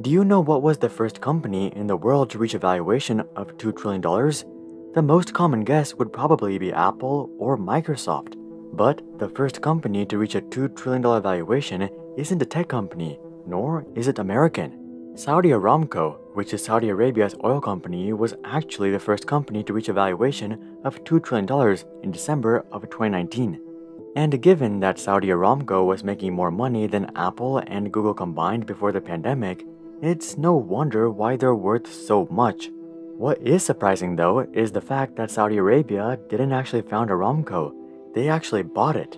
Do you know what was the first company in the world to reach a valuation of $2 trillion? The most common guess would probably be Apple or Microsoft. But the first company to reach a $2 trillion valuation isn't a tech company, nor is it American. Saudi Aramco, which is Saudi Arabia's oil company, was actually the first company to reach a valuation of $2 trillion in December of 2019. And given that Saudi Aramco was making more money than Apple and Google combined before the pandemic, it's no wonder why they're worth so much. What is surprising though is the fact that Saudi Arabia didn't actually found Aramco. They actually bought it.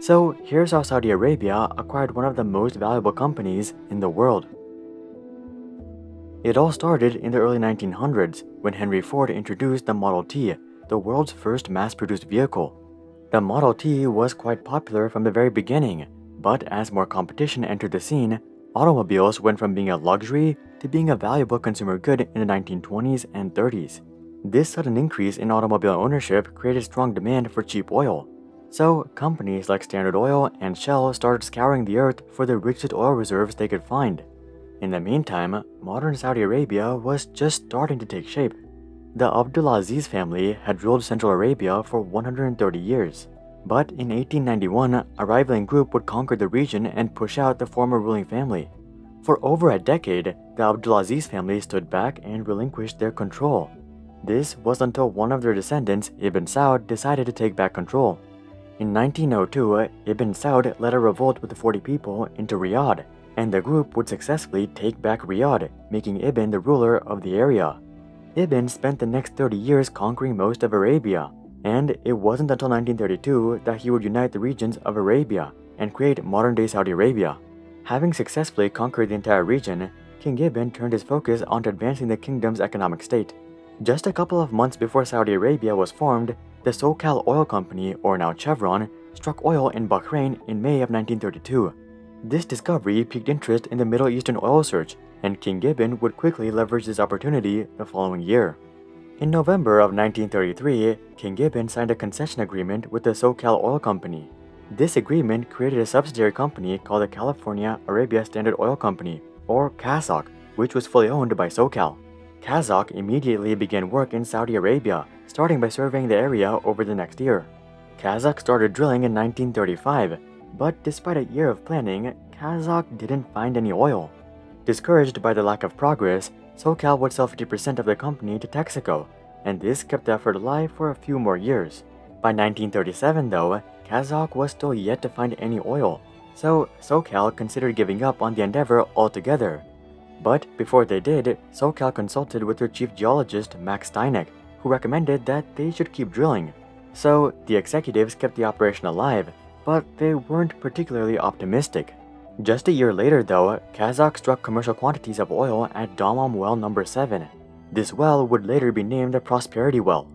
So here's how Saudi Arabia acquired one of the most valuable companies in the world. It all started in the early 1900s when Henry Ford introduced the Model T, the world's first mass-produced vehicle. The Model T was quite popular from the very beginning, but as more competition entered the scene, automobiles went from being a luxury to being a valuable consumer good in the 1920s and 30s. This sudden increase in automobile ownership created strong demand for cheap oil. So, companies like Standard Oil and Shell started scouring the earth for the richest oil reserves they could find. In the meantime, modern Saudi Arabia was just starting to take shape. The Abdulaziz family had ruled Central Arabia for 130 years. But in 1891, a rivaling group would conquer the region and push out the former ruling family. For over a decade, the Abdulaziz family stood back and relinquished their control. This was until one of their descendants, Ibn Saud, decided to take back control. In 1902, Ibn Saud led a revolt with 40 people into Riyadh, and the group would successfully take back Riyadh, making Ibn the ruler of the area. Ibn spent the next 30 years conquering most of Arabia, and it wasn't until 1932 that he would unite the regions of Arabia and create modern-day Saudi Arabia. Having successfully conquered the entire region, King Ibn turned his focus onto advancing the kingdom's economic state. Just a couple of months before Saudi Arabia was formed, the SoCal Oil Company, or now Chevron, struck oil in Bahrain in May of 1932. This discovery piqued interest in the Middle Eastern oil search, and King Ibn would quickly leverage this opportunity the following year. In November of 1933, King Ibn signed a concession agreement with the SoCal Oil Company. This agreement created a subsidiary company called the California Arabia Standard Oil Company, or CASOC, which was fully owned by SoCal. CASOC immediately began work in Saudi Arabia, starting by surveying the area over the next year. CASOC started drilling in 1935, but despite a year of planning, CASOC didn't find any oil. Discouraged by the lack of progress, SoCal would sell 50% of the company to Texaco, and this kept the effort alive for a few more years. By 1937 though, CASOC was still yet to find any oil, so SoCal considered giving up on the endeavor altogether. But before they did, SoCal consulted with their chief geologist Max Steinek, who recommended that they should keep drilling. So the executives kept the operation alive, but they weren't particularly optimistic. Just a year later though, CASOC struck commercial quantities of oil at Dammam Well Number 7. This well would later be named the Prosperity Well.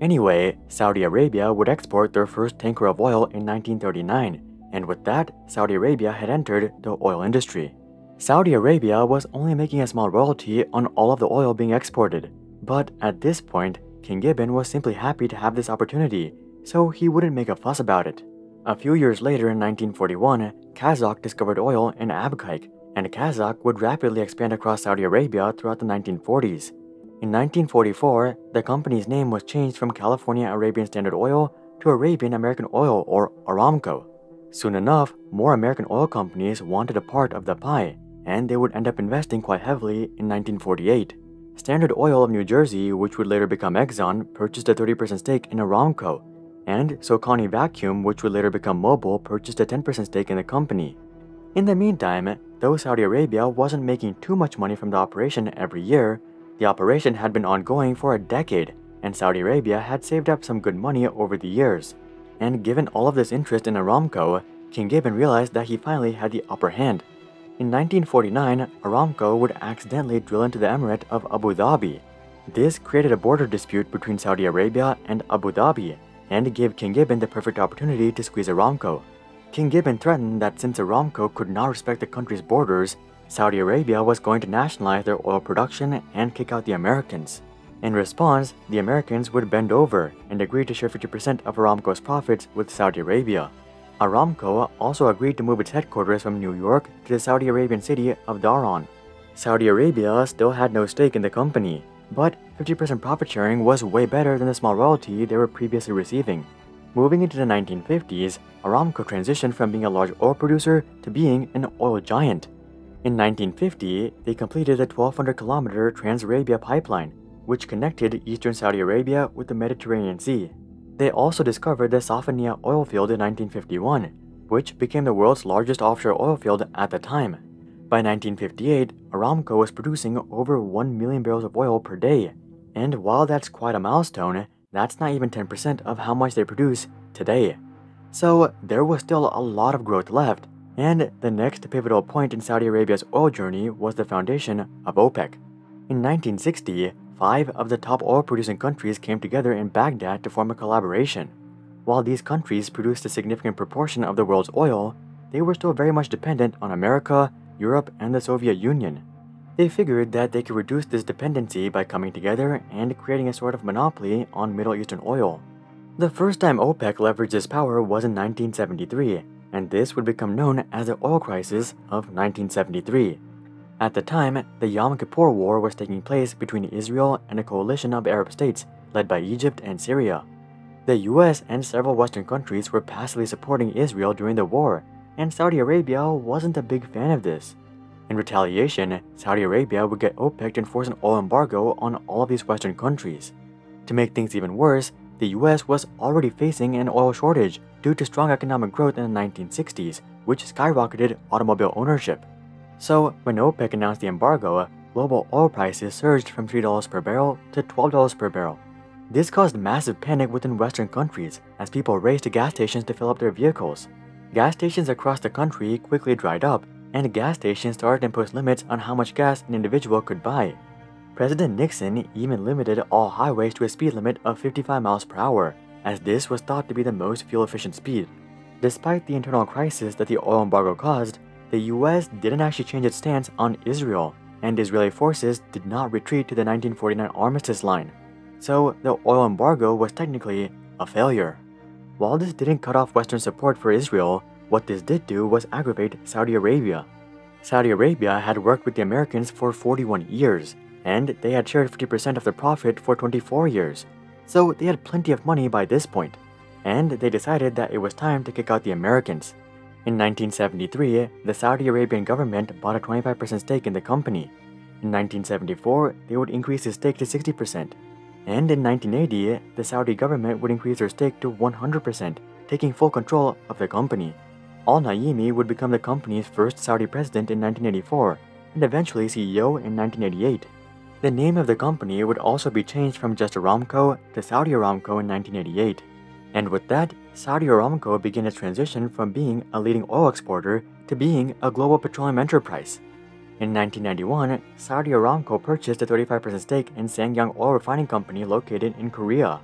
Anyway, Saudi Arabia would export their first tanker of oil in 1939, and with that, Saudi Arabia had entered the oil industry. Saudi Arabia was only making a small royalty on all of the oil being exported, but at this point, King Ibn was simply happy to have this opportunity, so he wouldn't make a fuss about it. A few years later in 1941, CASOC discovered oil in Abqaiq, and CASOC would rapidly expand across Saudi Arabia throughout the 1940s. In 1944, the company's name was changed from California Arabian Standard Oil to Arabian American Oil, or Aramco. Soon enough, more American oil companies wanted a part of the pie, and they would end up investing quite heavily in 1948. Standard Oil of New Jersey, which would later become Exxon, purchased a 30% stake in Aramco, and Socony Vacuum, which would later become Mobil, purchased a 10% stake in the company. In the meantime, though Saudi Arabia wasn't making too much money from the operation every year, the operation had been ongoing for a decade, and Saudi Arabia had saved up some good money over the years. And given all of this interest in Aramco, King Ibn realized that he finally had the upper hand. In 1949, Aramco would accidentally drill into the Emirate of Abu Dhabi. This created a border dispute between Saudi Arabia and Abu Dhabi, and gave King Ibn the perfect opportunity to squeeze Aramco. King Ibn threatened that since Aramco could not respect the country's borders, Saudi Arabia was going to nationalize their oil production and kick out the Americans. In response, the Americans would bend over and agree to share 50% of Aramco's profits with Saudi Arabia. Aramco also agreed to move its headquarters from New York to the Saudi Arabian city of Dharan. Saudi Arabia still had no stake in the company, but 50% profit sharing was way better than the small royalty they were previously receiving. Moving into the 1950s, Aramco transitioned from being a large oil producer to being an oil giant. In 1950, they completed the 1,200-kilometer Trans Arabia pipeline, which connected eastern Saudi Arabia with the Mediterranean Sea. They also discovered the Safania oil field in 1951, which became the world's largest offshore oil field at the time. By 1958, Aramco was producing over 1 million barrels of oil per day, and while that's quite a milestone, that's not even 10% of how much they produce today. So there was still a lot of growth left, and the next pivotal point in Saudi Arabia's oil journey was the foundation of OPEC. In 1960, 5 of the top oil-producing countries came together in Baghdad to form a collaboration. While these countries produced a significant proportion of the world's oil, they were still very much dependent on America, Europe, and the Soviet Union. They figured that they could reduce this dependency by coming together and creating a sort of monopoly on Middle Eastern oil. The first time OPEC leveraged this power was in 1973, and this would become known as the oil crisis of 1973. At the time, the Yom Kippur War was taking place between Israel and a coalition of Arab states led by Egypt and Syria. The US and several Western countries were passively supporting Israel during the war, and Saudi Arabia wasn't a big fan of this. In retaliation, Saudi Arabia would get OPEC to enforce an oil embargo on all of these Western countries. To make things even worse, the US was already facing an oil shortage due to strong economic growth in the 1960s, which skyrocketed automobile ownership. So, when OPEC announced the embargo, global oil prices surged from $3 per barrel to $12 per barrel. This caused massive panic within Western countries as people raced to gas stations to fill up their vehicles. Gas stations across the country quickly dried up, and gas stations started to impose limits on how much gas an individual could buy. President Nixon even limited all highways to a speed limit of 55 miles per hour, as this was thought to be the most fuel-efficient speed. Despite the internal crisis that the oil embargo caused, the US didn't actually change its stance on Israel, and Israeli forces did not retreat to the 1949 armistice line. So the oil embargo was technically a failure. While this didn't cut off Western support for Israel, what this did do was aggravate Saudi Arabia. Saudi Arabia had worked with the Americans for 41 years, and they had shared 50% of their profit for 24 years, so they had plenty of money by this point, and they decided that it was time to kick out the Americans. In 1973, the Saudi Arabian government bought a 25% stake in the company. In 1974, they would increase the stake to 60%, and in 1980, the Saudi government would increase their stake to 100%, taking full control of the company. Al Naimi would become the company's first Saudi president in 1984, and eventually CEO in 1988. The name of the company would also be changed from just Aramco to Saudi Aramco in 1988. And with that, Saudi Aramco began its transition from being a leading oil exporter to being a global petroleum enterprise. In 1991, Saudi Aramco purchased a 35% stake in Sangyang Oil Refining Company located in Korea.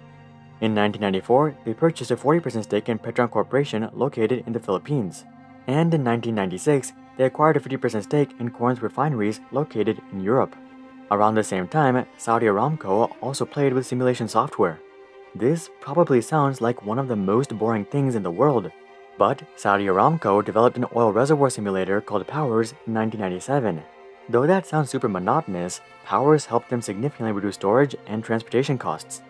In 1994, they purchased a 40% stake in Petron Corporation located in the Philippines. And in 1996, they acquired a 50% stake in Corn's refineries located in Europe. Around the same time, Saudi Aramco also played with simulation software. This probably sounds like one of the most boring things in the world, but Saudi Aramco developed an oil reservoir simulator called Powers in 1997. Though that sounds super monotonous, Powers helped them significantly reduce storage and transportation costs.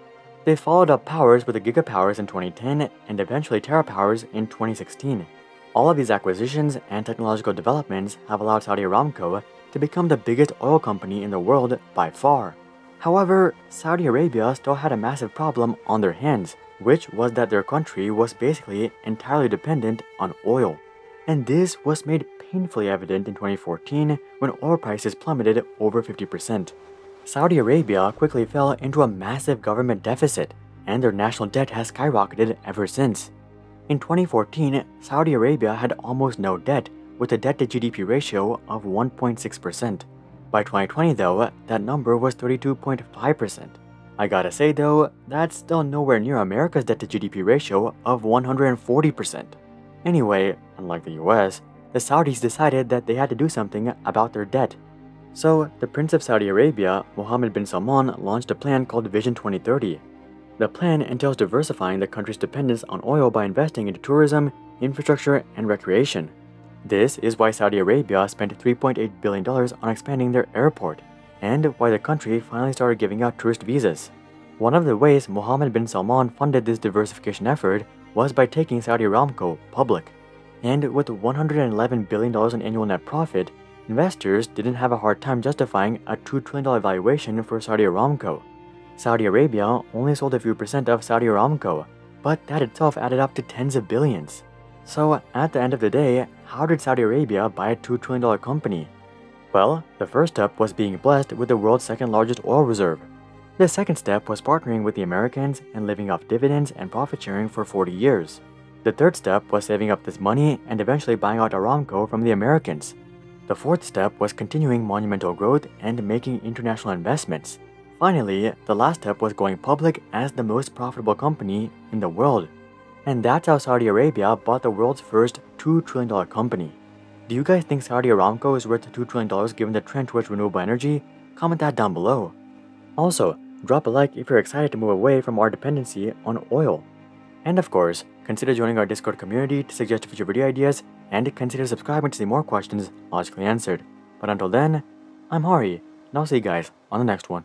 They followed up Powers with the GigaPowers in 2010 and eventually TerraPowers in 2016. All of these acquisitions and technological developments have allowed Saudi Aramco to become the biggest oil company in the world by far. However, Saudi Arabia still had a massive problem on their hands, which was that their country was basically entirely dependent on oil. And this was made painfully evident in 2014 when oil prices plummeted over 50%. Saudi Arabia quickly fell into a massive government deficit, and their national debt has skyrocketed ever since. In 2014, Saudi Arabia had almost no debt, with a debt-to-GDP ratio of 1.6%. By 2020 though, that number was 32.5%. I gotta say though, that's still nowhere near America's debt-to-GDP ratio of 140%. Anyway, unlike the US, the Saudis decided that they had to do something about their debt. So, the Prince of Saudi Arabia, Mohammed bin Salman, launched a plan called Vision 2030. The plan entails diversifying the country's dependence on oil by investing into tourism, infrastructure, and recreation. This is why Saudi Arabia spent $3.8 billion on expanding their airport, and why the country finally started giving out tourist visas. One of the ways Mohammed bin Salman funded this diversification effort was by taking Saudi Aramco public. And with $111 billion in annual net profit, investors didn't have a hard time justifying a $2 trillion valuation for Saudi Aramco. Saudi Arabia only sold a few percent of Saudi Aramco, but that itself added up to tens of billions. So at the end of the day, how did Saudi Arabia buy a $2 trillion company? Well, the first step was being blessed with the world's second largest oil reserve. The second step was partnering with the Americans and living off dividends and profit sharing for 40 years. The third step was saving up this money and eventually buying out Aramco from the Americans. The fourth step was continuing monumental growth and making international investments. Finally, the last step was going public as the most profitable company in the world. And that's how Saudi Arabia bought the world's first $2 trillion company. Do you guys think Saudi Aramco is worth $2 trillion given the trend towards renewable energy? Comment that down below. Also, drop a like if you're excited to move away from our dependency on oil. And of course, consider joining our Discord community to suggest future video ideas, and consider subscribing to see more questions logically answered. But until then, I'm Hari, and I'll see you guys on the next one.